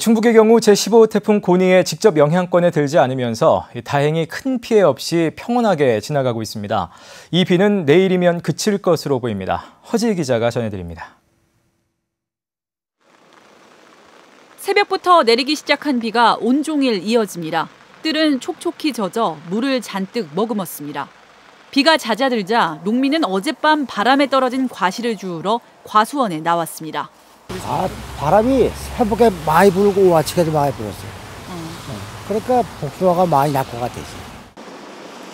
충북의 경우 제15호 태풍 고니의 직접 영향권에 들지 않으면서 다행히 큰 피해 없이 평온하게 지나가고 있습니다. 이 비는 내일이면 그칠 것으로 보입니다. 허지희 기자가 전해드립니다. 새벽부터 내리기 시작한 비가 온종일 이어집니다. 뜰은 촉촉히 젖어 물을 잔뜩 머금었습니다. 비가 잦아들자 농민은 어젯밤 바람에 떨어진 과실을 주우러 과수원에 나왔습니다. 바람이 새벽에 많이 불고 아침에도 많이 불었어요. 그러니까 복숭아가 많이 날 것 같아요.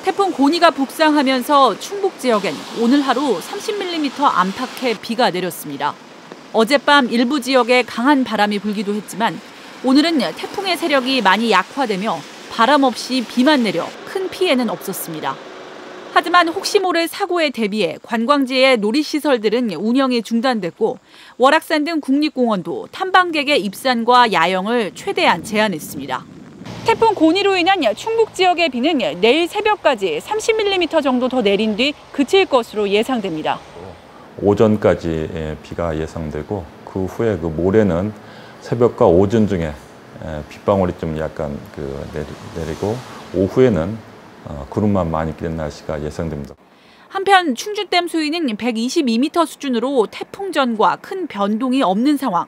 태풍 고니가 북상하면서 충북 지역엔 오늘 하루 30mm 안팎의 비가 내렸습니다. 어젯밤 일부 지역에 강한 바람이 불기도 했지만 오늘은 태풍의 세력이 많이 약화되며 바람 없이 비만 내려 큰 피해는 없었습니다. 하지만 혹시 모를 사고에 대비해 관광지의 놀이시설들은 운영이 중단됐고 월악산 등 국립공원도 탐방객의 입산과 야영을 최대한 제한했습니다. 태풍 고니로 인한 충북 지역의 비는 내일 새벽까지 30mm 정도 더 내린 뒤 그칠 것으로 예상됩니다. 오전까지 비가 예상되고 그 후에 모레는 새벽과 오전 중에 빗방울이 좀 약간 내리고 오후에는 구름만 많이 끼는 날씨가 예상됩니다. 한편 충주댐 수위는 122m 수준으로 태풍 전과 큰 변동이 없는 상황.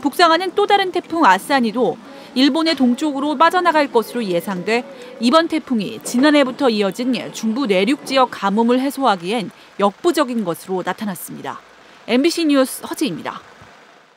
북상하는 또 다른 태풍 아사니도 일본의 동쪽으로 빠져나갈 것으로 예상돼 이번 태풍이 지난해부터 이어진 중부 내륙 지역 가뭄을 해소하기엔 역부족인 것으로 나타났습니다. MBC 뉴스 허지희입니다.